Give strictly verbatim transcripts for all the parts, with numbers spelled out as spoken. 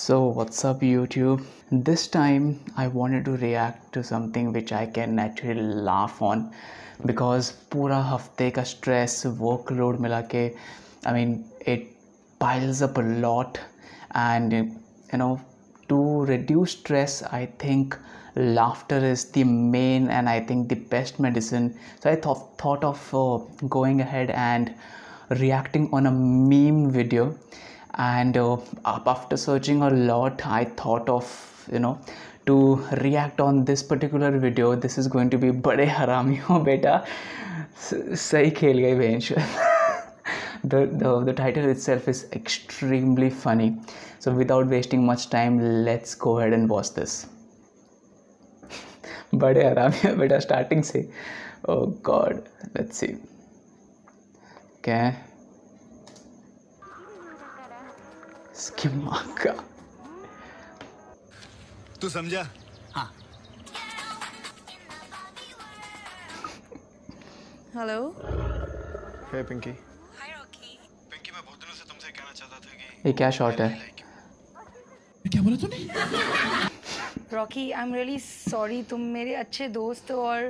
So what's up YouTube? This time I wanted to react to something which I can naturally laugh on, because पूरा हफ्ते का stress, workload मिला के, I mean it piles up a lot, and you know, to reduce stress I think laughter is the main and I think the best medicine. So I th thought of uh, going ahead and reacting on a meme video, and uh, after searching a lot I thought of, you know, to react on this particular video. This is going to be Bade Harami Ho Beta. Sahi khel gayi bhai. The, the the title itself is extremely funny, so without wasting much time, let's go ahead and watch this. Bade Harami Ho Beta starting se. Oh god, let's see. Okay. इसकी माँ का तू समझा? हाँ. Hello. Hey Pinky. Hi Rocky. Pinky, मैं बहुत दिनों से तुमसे कहना चाहता था कि ये क्या शॉट है? क्या बोला तूने? Rocky, I am really sorry. तुम मेरे अच्छे दोस्त हो और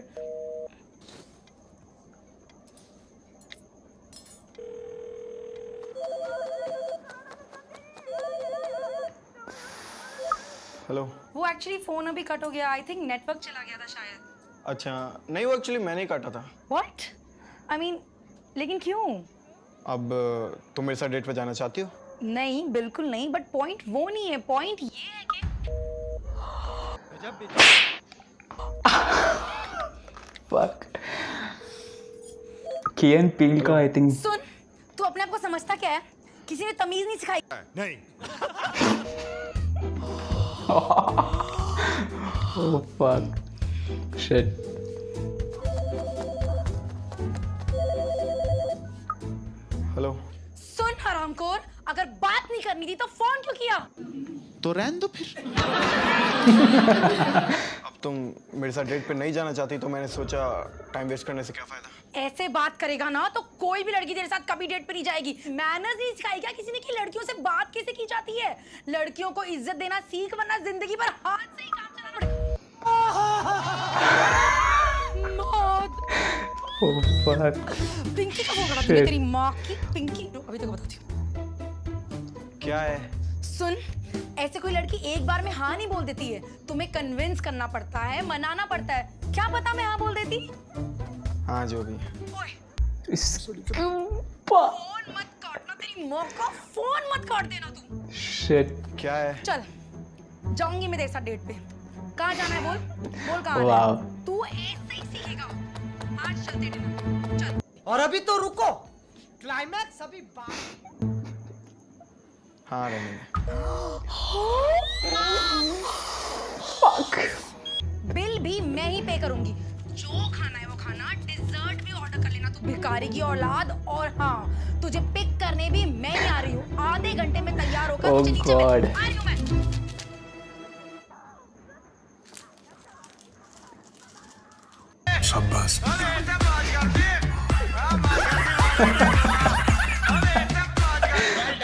हेलो. वो एक्चुअली फोन अभी कट हो गया. आई थिंक नेटवर्क चला गया था शायद. अच्छा नहीं, वो एक्चुअली मैंने ही काटा था. व्हाट आई मीन, लेकिन क्यों? अब तुम मेरे साथ डेट पे जाना चाहती हो? नहीं, बिल्कुल नहीं. बट पॉइंट वो नहीं है, पॉइंट ये है कि गजब फक कियन पिल्का. आई थिंक सुन, तू अपने आप को समझता क्या है? किसी ने तमीज नहीं सिखाई. नहीं. Oh fuck. Shit. Hello. सुन हरामखोर, अगर बात नहीं करनी थी तो फोन क्यों किया? तो रहने दो फिर. अब तुम मेरे साथ डेट पे नहीं जाना चाहती तो मैंने सोचा टाइम वेस्ट करने से क्या फायदा. ऐसे बात करेगा ना तो कोई भी लड़की तेरे साथ कभी डेट पे नहीं जाएगी. मैनर्स नहीं सिखाई क्या किसी ने कि लड़कियों से बात कैसे की जाती है? लड़कियों को इज्जत देना सीख, वरना जिंदगी भर हाथ से ही काम चलाना पड़ेगा. पिंकी का फोन करा तेरी माँ की. पिंकी अभी तक बताती हूँ क्या है. सुन, ऐसे कोई लड़की एक बार में हाँ नहीं बोल देती है. तुम्हें कन्विंस करना पड़ता है, मनाना पड़ता है. क्या पता मैं हाँ बोल देती. हाँ जो भी. फोन मत काटना, तेरी माँ का फोन मत काट देना तू. शिट. क्या है? चल जाऊंगी मैं तेरे साथ डेट पे. कहाँ जाना है बोल, बोल कहाँ जाना है. तू ऐसे ही सीखेगा. आज चलते डिनर. चल. और अभी तो रुको, क्लाइमैक्स अभी बाकी. हाँ फक. बिल भी मैं ही पे करूंगी. जो खाना है वो खाना, डिजर्ट भी ऑर्डर कर लेना तू, भिखारी की औलाद. और हाँ, तुझे पिक करने भी मैं ही आ रही हूँ. आधे घंटे में तैयार होकर तुझे नीचे आ रही हूँ मैं.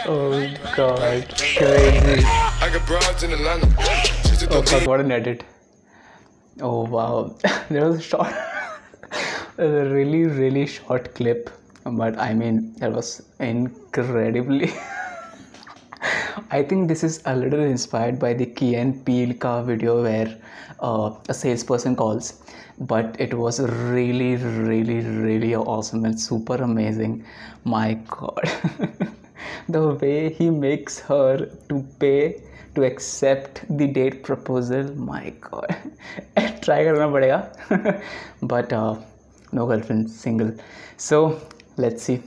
Oh god, crazy. I got broads in Atlanta. Oh god, what an edit. Oh wow. There was a short, a really really short clip, but I mean that was incredibly. I think this is a little inspired by the Kian Pilka video where uh, a salesperson calls, but it was really really really awesome and super amazing. My god. The way he makes her to pay to accept the date proposal, my god. Try karna padega. But uh, no girlfriend, single. So let's see.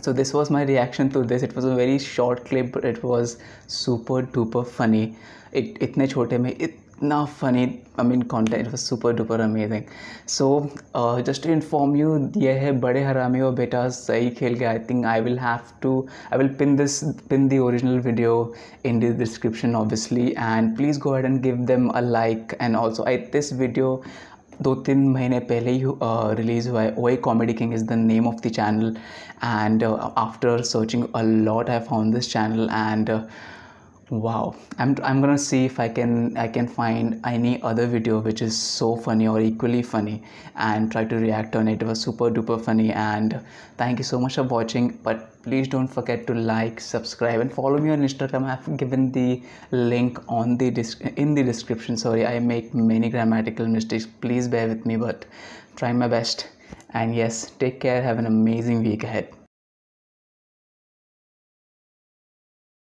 So this was my reaction to this. It was a very short clip, but it was super duper funny. It itne chote mein itna funny, I mean content. It was super duper amazing. So uh, just to inform you, ye hai Bade Harami Ho Beta sahi khel gaya. I think I will have to, I will pin this, pin the original video in the description obviously, and please go ahead and give them a like. And also I, this video दो तीन महीने पहले ही release हुआ है. O I Comedy King is the name of the channel, and uh, after searching a lot I found this channel, and uh, Wow, I'm I'm gonna see if I can I can find any other video which is so funny or equally funny and try to react on it. It was super duper funny, and thank you so much for watching. But please don't forget to like, subscribe, and follow me on Instagram. I've given the link on the in the description. Sorry, I make many grammatical mistakes. Please bear with me, but try my best. And yes, take care. Have an amazing week ahead.